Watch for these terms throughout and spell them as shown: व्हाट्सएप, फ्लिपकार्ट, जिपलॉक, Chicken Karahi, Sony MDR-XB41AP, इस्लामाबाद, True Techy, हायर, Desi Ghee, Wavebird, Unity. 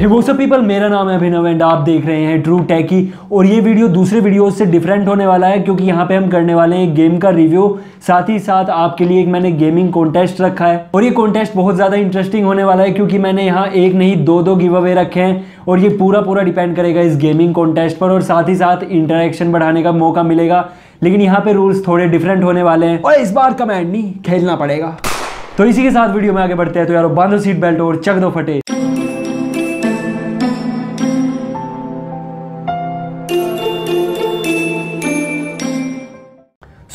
हे WhatsApp people, मेरा नाम है अभिनव एंड आप देख रहे हैं ट्रू टैकी। और ये वीडियो दूसरे वीडियो से डिफरेंट होने वाला है क्योंकि यहाँ पे हम करने वाले हैं गेम का रिव्यू, साथ ही साथ आपके लिए एक मैंने गेमिंग कॉन्टेस्ट रखा है। और ये कॉन्टेस्ट बहुत ज़्यादा इंटरेस्टिंग होने वाला है क्योंकि मैंने यहाँ एक नहीं दो गिव अवे रखे हैं और ये पूरा डिपेंड करेगा इस गेमिंग कॉन्टेस्ट पर, और साथ ही साथ इंटरेक्शन बढ़ाने का मौका मिलेगा। लेकिन यहाँ पे रूल्स थोड़े डिफरेंट होने वाले हैं और इस बार कमेंट नहीं खेलना पड़ेगा। तो इसी के साथ वीडियो में आगे बढ़ते हैं। तो यार बांधो सीट बेल्ट और चक दो फटे।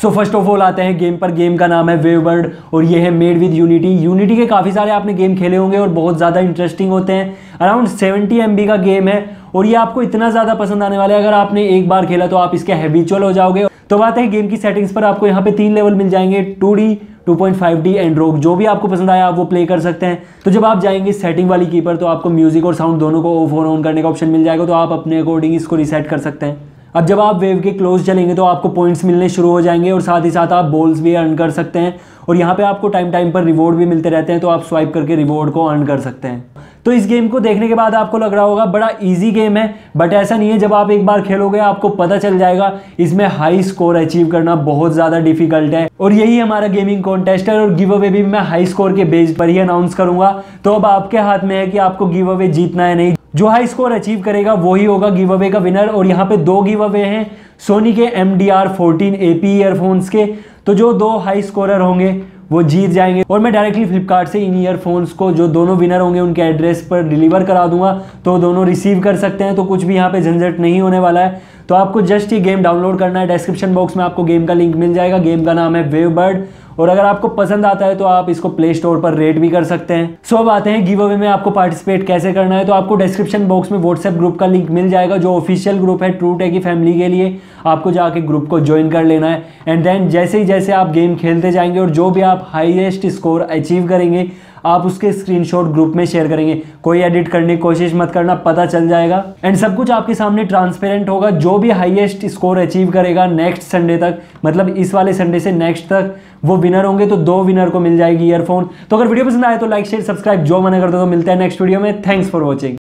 सो फर्स्ट ऑफ ऑल आते हैं गेम पर। गेम का नाम है वेवबर्ड और ये है मेड विद यूनिटी। यूनिटी के काफ़ी सारे आपने गेम खेले होंगे और बहुत ज़्यादा इंटरेस्टिंग होते हैं। अराउंड 70 MB का गेम है और ये आपको इतना ज़्यादा पसंद आने वाला है, अगर आपने एक बार खेला तो आप इसके हैबिचुअल हो जाओगे। तो बात है गेम की सेटिंग्स पर। आपको यहाँ पे 3 लेवल मिल जाएंगे, 2D 2.5D एंड रॉक। जो भी आपको पसंद आया आप वो प्ले कर सकते हैं। तो जब आप जाएंगे सेटिंग वाली की पर तो आपको म्यूजिक और साउंड दोनों को ऑफ और ऑन करने का ऑप्शन मिल जाएगा, तो आप अपने अकॉर्डिंग इसको रीसेट कर सकते हैं। अब जब आप वेव के क्लोज चलेंगे तो आपको पॉइंट्स मिलने शुरू हो जाएंगे और साथ ही साथ आप बॉल्स भी अर्न कर सकते हैं। और यहाँ पे आपको टाइम पर रिवॉर्ड भी मिलते रहते हैं, तो आप स्वाइप करके रिवॉर्ड को अर्न कर सकते हैं। तो इस गेम को देखने के बाद आपको लग रहा होगा बड़ा इजी गेम है, बट ऐसा नहीं है। जब आप एक बार खेलोगे आपको पता चल जाएगा इसमें हाई स्कोर अचीव करना बहुत ज़्यादा डिफिकल्ट है। और यही हमारा गेमिंग कॉन्टेस्ट है और गिव अवे भी मैं हाई स्कोर के बेस पर ही अनाउंस करूँगा। तो अब आपके हाथ में है कि आपको गिव अवे जीतना है नहीं, जो हाई स्कोर अचीव करेगा वही होगा गिव अवे का विनर। और यहाँ पे 2 गिव अवे हैं सोनी के MDR-14AP ईयरफोन्स के। तो जो 2 हाई स्कोरर होंगे वो जीत जाएंगे और मैं डायरेक्टली फ्लिपकार्ट से इन ईयरफोन्स को जो दोनों विनर होंगे उनके एड्रेस पर डिलीवर करा दूंगा, तो दोनों रिसीव कर सकते हैं। तो कुछ भी यहाँ पे झंझट नहीं होने वाला है। तो आपको जस्ट ये गेम डाउनलोड करना है। डिस्क्रिप्शन बॉक्स में आपको गेम का लिंक मिल जाएगा। गेम का नाम है वेवबर्ड और अगर आपको पसंद आता है तो आप इसको प्ले स्टोर पर रेट भी कर सकते हैं। सो अब आते हैं गिव अवे में आपको पार्टिसिपेट कैसे करना है। तो आपको डिस्क्रिप्शन बॉक्स में व्हाट्सएप ग्रुप का लिंक मिल जाएगा, जो ऑफिशियल ग्रुप है ट्रू टेकी फैमिली के लिए। आपको जाके ग्रुप को ज्वाइन कर लेना है एंड देन जैसे आप गेम खेलते जाएंगे और जो भी आप हाईएस्ट स्कोर अचीव करेंगे आप उसके स्क्रीनशॉट ग्रुप में शेयर करेंगे। कोई एडिट करने की कोशिश मत करना, पता चल जाएगा। एंड सब कुछ आपके सामने ट्रांसपेरेंट होगा। जो भी हाईएस्ट स्कोर अचीव करेगा नेक्स्ट संडे तक, मतलब इस वाले संडे से नेक्स्ट तक, वो विनर होंगे। तो 2 विनर को मिल जाएगी ईयरफोन। तो अगर वीडियो पसंद आए तो लाइक शेयर सब्सक्राइब जो मना कर दो। तो मिलते हैं नेक्स्ट वीडियो में। Thanks for watching.